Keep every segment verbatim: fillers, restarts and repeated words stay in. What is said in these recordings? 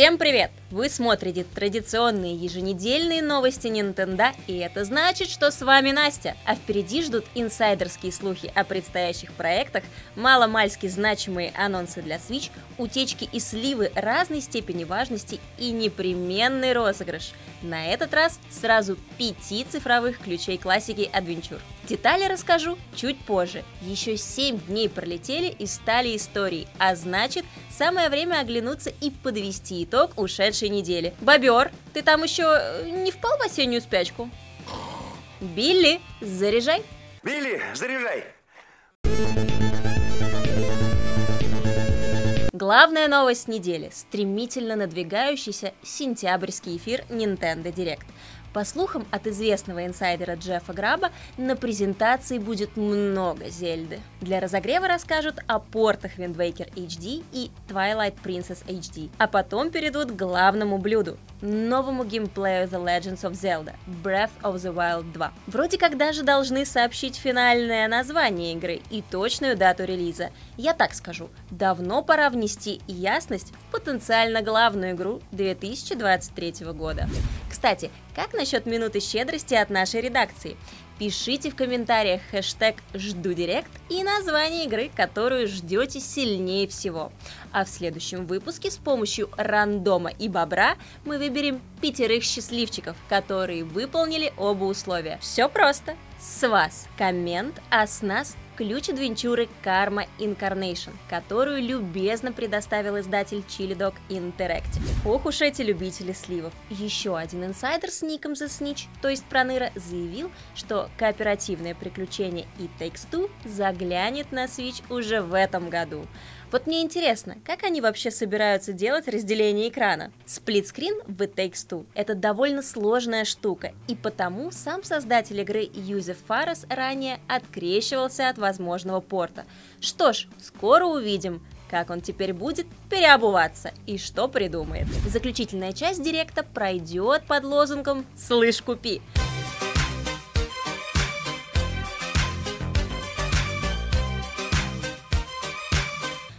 Всем привет! Вы смотрите традиционные еженедельные новости Nintendo, и это значит, что с вами Настя. А впереди ждут инсайдерские слухи о предстоящих проектах, маломальски значимые анонсы для Switch, утечки и сливы разной степени важности и непременный розыгрыш. На этот раз сразу пяти цифровых ключей классики Adventure. Детали расскажу чуть позже. Еще семь дней пролетели и стали историей, а значит, самое время оглянуться и подвести итог ушедшей недели. Бобер, ты там еще не впал в осеннюю спячку? Билли, заряжай! Билли, заряжай! Главная новость недели – стремительно надвигающийся сентябрьский эфир Nintendo Direct. По слухам от известного инсайдера Джеффа Граба, на презентации будет много Зельды. Для разогрева расскажут о портах Wind Waker эйч ди и Twilight Princess эйч ди, а потом перейдут к главному блюду – новому геймплею The Legend of Zelda Breath of the Wild два. Вроде как даже должны сообщить финальное название игры и точную дату релиза. Я так скажу, давно пора внести ясность в потенциально главную игру две тысячи двадцать третьего года. Кстати, как насчет минуты щедрости от нашей редакции? Пишите в комментариях хэштег «Жду Директ» и название игры, которую ждете сильнее всего. А в следующем выпуске с помощью рандома и бобра мы выберем пятерых счастливчиков, которые выполнили оба условия. Все просто. С вас коммент, а с нас ключ адвенчуры Karma Incarnation, которую любезно предоставил издатель Chili Dog Interactive. Ох уж эти любители сливов. Еще один инсайдер с ником The Snitch, то есть Проныра, заявил, что кооперативное приключение It Takes Two заглянет на Switch уже в этом году. Вот мне интересно, как они вообще собираются делать разделение экрана? Сплитскрин в It Takes Two – это довольно сложная штука, и потому сам создатель игры Юзеф Фарас ранее открещивался от возможного порта. Что ж, скоро увидим, как он теперь будет переобуваться и что придумает. Заключительная часть директа пройдет под лозунгом «Слышь, купи!».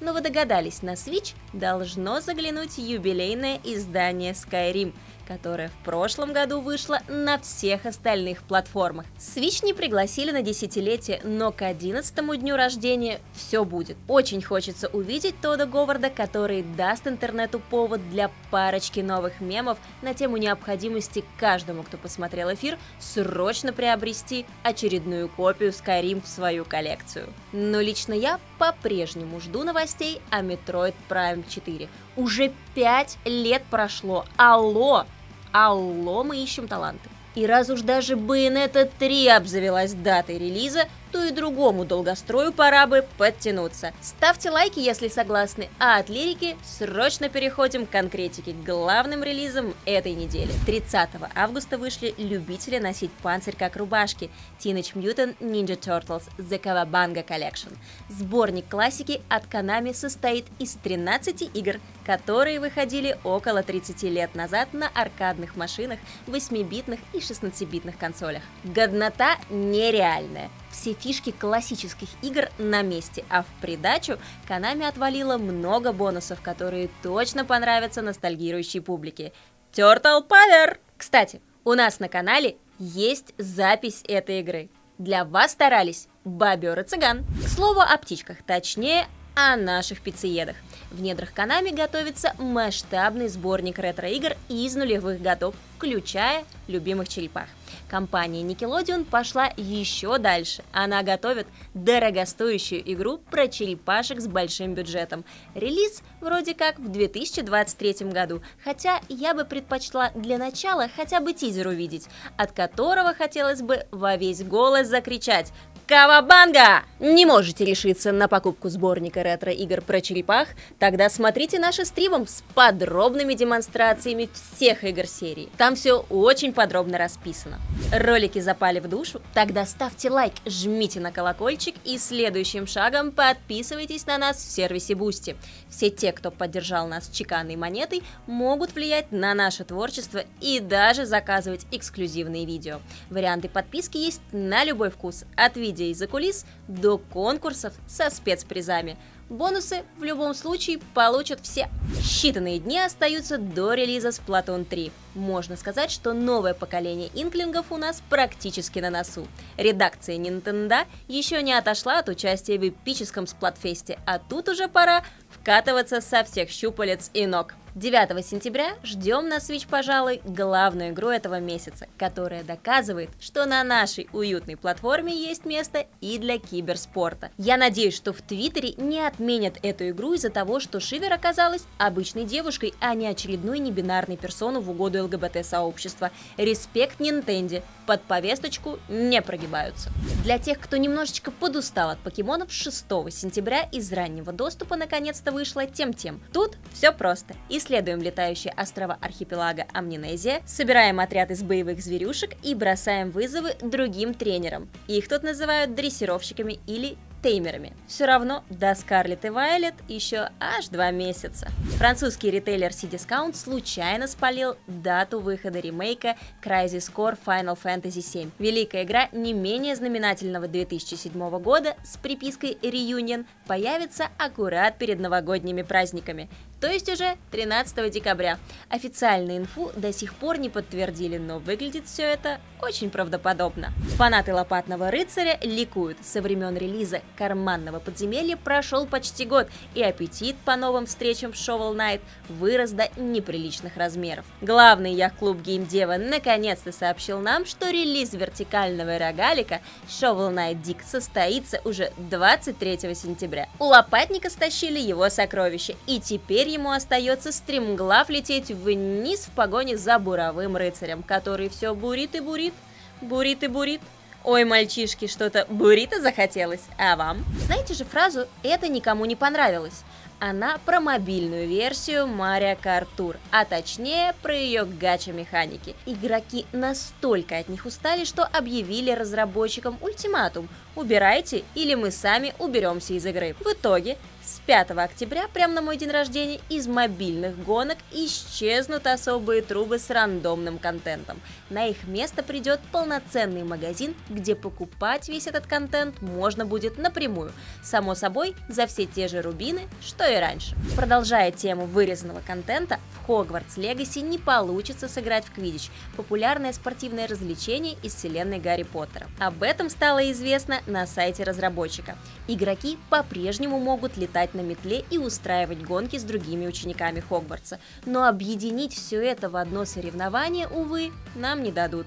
Но вы догадались, на Switch должно заглянуть юбилейное издание Skyrim, которое в прошлом году вышло на всех остальных платформах. Switch не пригласили на десятилетие, но к одиннадцатому дню рождения все будет. Очень хочется увидеть Тодда Говарда, который даст интернету повод для парочки новых мемов на тему необходимости каждому, кто посмотрел эфир, срочно приобрести очередную копию Skyrim в свою коллекцию. Но лично я по-прежнему жду новостей о Metroid Prime четыре. Уже пять лет прошло. Алло! Алло, мы ищем таланты. И раз уж даже Bayonetta три обзавелась датой релиза, то и другому долгострою пора бы подтянуться. Ставьте лайки, если согласны, а от лирики срочно переходим к конкретике, к главным релизам этой недели. тридцатого августа вышли любители носить панцирь как рубашки Teenage Mutant Ninja Turtles The Cowabunga Collection. Сборник классики от Konami состоит из тринадцати игр, которые выходили около тридцати лет назад на аркадных машинах, восьмибитных и шестнадцатибитных консолях. Годнота нереальная. Все фишки классических игр на месте, а в придачу Konami отвалила много бонусов, которые точно понравятся ностальгирующей публике. Turtle Power! Кстати, у нас на канале есть запись этой игры. Для вас старались Бобер и Цыган. К слову о птичках, точнее о наших пиццеедах. В недрах Konami готовится масштабный сборник ретро-игр из нулевых годов, включая любимых черепах. Компания Nickelodeon пошла еще дальше. Она готовит дорогостоящую игру про черепашек с большим бюджетом. Релиз вроде как в две тысячи двадцать третьем году, хотя я бы предпочла для начала хотя бы тизер увидеть, от которого хотелось бы во весь голос закричать «Кавабанга!». Не можете решиться на покупку сборника ретро-игр про черепах? Тогда смотрите наши стримы с подробными демонстрациями всех игр серии. Там все очень подробно расписано. Ролики запали в душу? Тогда ставьте лайк, жмите на колокольчик и следующим шагом подписывайтесь на нас в сервисе Boosty. Все те, кто поддержал нас чеканной монетой, могут влиять на наше творчество и даже заказывать эксклюзивные видео. Варианты подписки есть на любой вкус, от видео из-за кулис до конкурсов со спецпризами. Бонусы в любом случае получат все. Считанные дни остаются до релиза Сплатун три. Можно сказать, что новое поколение инклингов у нас практически на носу. Редакция Nintendo еще не отошла от участия в эпическом сплатфесте, а тут уже пора вкатываться со всех щупалец и ног. девятого сентября ждем на Switch, пожалуй, главную игру этого месяца, которая доказывает, что на нашей уютной платформе есть место и для киберспорта. Я надеюсь, что в Твиттере не отменят эту игру из-за того, что Шивер оказалась обычной девушкой, а не очередной небинарной персоной в угоду ЛГБТ-сообщества. Респект Nintendo, под повесточку не прогибаются. Для тех, кто немножечко подустал от покемонов, шестого сентября из раннего доступа наконец-то вышла Темтем. Тут все просто. Исследуем летающие острова архипелага Амнезия, собираем отряд из боевых зверюшек и бросаем вызовы другим тренерам. Их тут называют дрессировщиками или теймерами. Все равно до Scarlet и Violet еще аж два месяца. Французский ритейлер C-Discount случайно спалил дату выхода ремейка Crisis Core Final Fantasy семь. Великая игра не менее знаменательного две тысячи седьмого года с припиской Reunion появится аккурат перед новогодними праздниками, то есть уже тринадцатого декабря. Официальную инфу до сих пор не подтвердили, но выглядит все это очень правдоподобно. Фанаты Лопатного рыцаря ликуют. Со времен релиза Карманного подземелья прошел почти год, и аппетит по новым встречам в Shovel Knight вырос до неприличных размеров. Главный яхт-клуб геймдева наконец-то сообщил нам, что релиз вертикального рогалика Shovel Knight Dig состоится уже двадцать третьего сентября. У Лопатника стащили его сокровища, и теперь ему остается стремглав лететь вниз в погоне за буровым рыцарем, который все бурит и бурит, бурит и бурит. Ой, мальчишки, что-то буррито захотелось, а вам? Знаете же фразу «это никому не понравилось»? Она про мобильную версию Mario Kart Tour, а точнее про ее гача-механики. Игроки настолько от них устали, что объявили разработчикам ультиматум: убирайте, или мы сами уберемся из игры. В итоге с пятого октября, прямо на мой день рождения, из мобильных гонок исчезнут особые трубы с рандомным контентом. На их место придет полноценный магазин, где покупать весь этот контент можно будет напрямую. Само собой, за все те же рубины, что и раньше. Продолжая тему вырезанного контента, в Hogwarts Legacy не получится сыграть в квиддич, популярное спортивное развлечение из вселенной Гарри Поттера. Об этом стало известно на сайте разработчика. Игроки по-прежнему могут летать на метле и устраивать гонки с другими учениками Хогвартса. Но объединить все это в одно соревнование, увы, нам не дадут.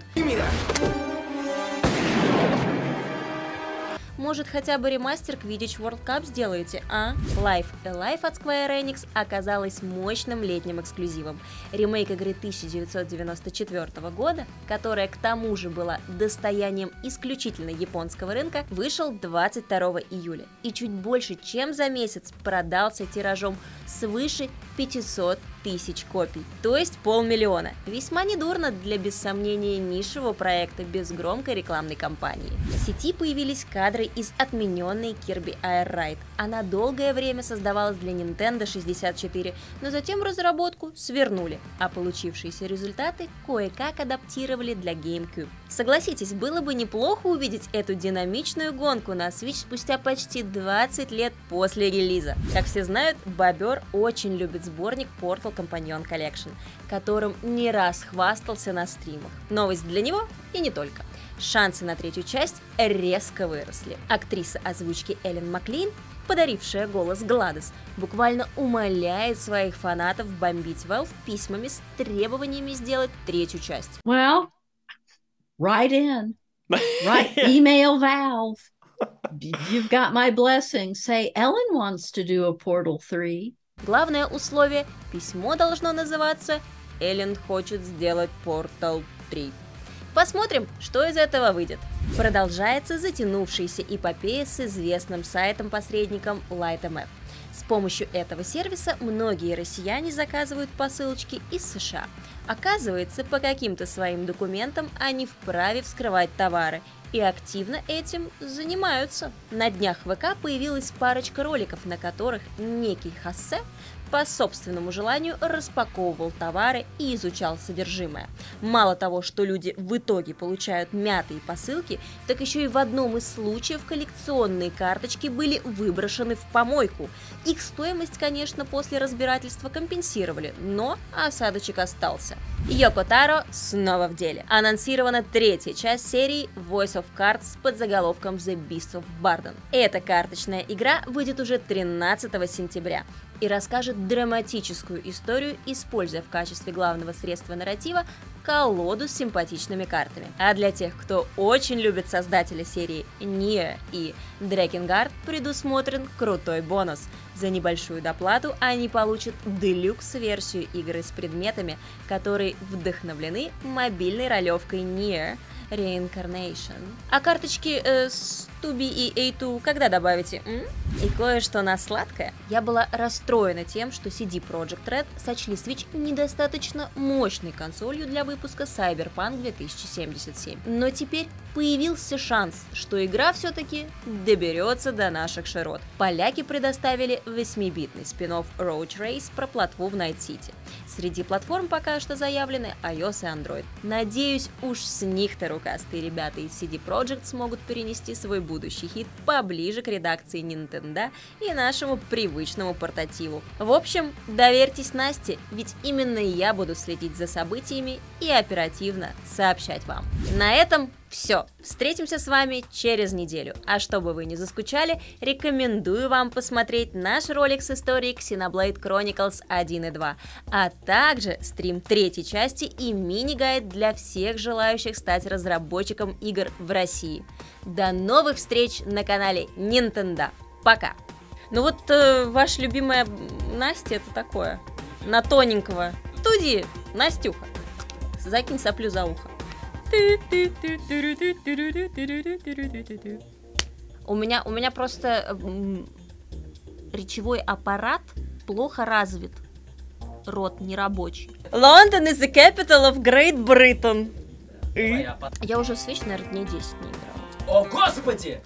Может, хотя бы ремастер Quidditch World Cup сделаете, а? Live a Live от Square Enix оказалась мощным летним эксклюзивом. Ремейк игры тысяча девятьсот девяносто четвёртого года, которая к тому же была достоянием исключительно японского рынка, вышел двадцать второго июля и чуть больше, чем за месяц продался тиражом свыше пятисот тысяч копий, то есть полмиллиона. Весьма недурно для, без сомнения, нишевого проекта без громкой рекламной кампании. В сети появились кадры из отмененной Kirby Air Ride. Она долгое время создавалась для Nintendo шестьдесят четыре, но затем разработку свернули, а получившиеся результаты кое-как адаптировали для GameCube. Согласитесь, было бы неплохо увидеть эту динамичную гонку на Switch спустя почти двадцать лет после релиза. Как все знают, бобер очень любит сборник Portal Companion Collection, которым не раз хвастался на стримах. Новость для него и не только. Шансы на третью часть резко выросли. Актриса озвучки Эллен Маклин, подарившая голос Гладис, буквально умоляет своих фанатов бомбить Valve письмами с требованиями сделать третью часть. Well, write in. Write email Valve. You've got my blessing. Say Ellen wants to do a Portal три. Главное условие – письмо должно называться «Эллен хочет сделать Портал три». Посмотрим, что из этого выйдет. Продолжается затянувшаяся эпопея с известным сайтом-посредником LightMap. С помощью этого сервиса многие россияне заказывают посылочки из США. Оказывается, по каким-то своим документам они вправе вскрывать товары, и активно этим занимаются. На днях в ВК появилась парочка роликов, на которых некий Хосе по собственному желанию распаковывал товары и изучал содержимое. Мало того, что люди в итоге получают мятые посылки, так еще и в одном из случаев коллекционные карточки были выброшены в помойку. Их стоимость, конечно, после разбирательства компенсировали, но осадочек остался. Йоко Таро снова в деле. Анонсирована третья часть серии Voice of Cards под заголовком The Beast of Barden. Эта карточная игра выйдет уже тринадцатого сентября и расскажет драматическую историю, используя в качестве главного средства нарратива колоду с симпатичными картами. А для тех, кто очень любит создателя серии Нио и Дракенгард, предусмотрен крутой бонус. За небольшую доплату они получат делюкс-версию игры с предметами, которые вдохновлены мобильной ролевкой Нио Reincarnation. А карточки э, с Туби и Эйту когда добавите? М? И кое-что на сладкое. Я была расстроена тем, что си ди Projekt Red сочли Switch недостаточно мощной консолью для выпуска Cyberpunk две тысячи семьдесят семь. Но теперь появился шанс, что игра все-таки доберется до наших широт. Поляки предоставили восьмибитный спин-офф Road Race про плотву в Night City. Среди платформ пока что заявлены iOS и Android. Надеюсь, уж с них-то рукастые ребята из си ди Projekt смогут перенести свой будущий хит поближе к редакции Nintendo и нашему привычному портативу. В общем, доверьтесь Насте, ведь именно я буду следить за событиями и оперативно сообщать вам. На этом все. Встретимся с вами через неделю. А чтобы вы не заскучали, рекомендую вам посмотреть наш ролик с историей Xenoblade Chronicles один и два, а также стрим третьей части и мини-гайд для всех желающих стать разработчиком игр в России. До новых встреч на канале Nintendo. Пока! Ну вот, э, ваша любимая Настя это такое. На тоненького. Туди, Настюха. Закинь соплю за ухо. У меня, у меня просто речевой аппарат плохо развит. Рот нерабочий. Лондон is the capital of Great Britain. Я уже в Switch, наверное, дней десять не играла. О, господи!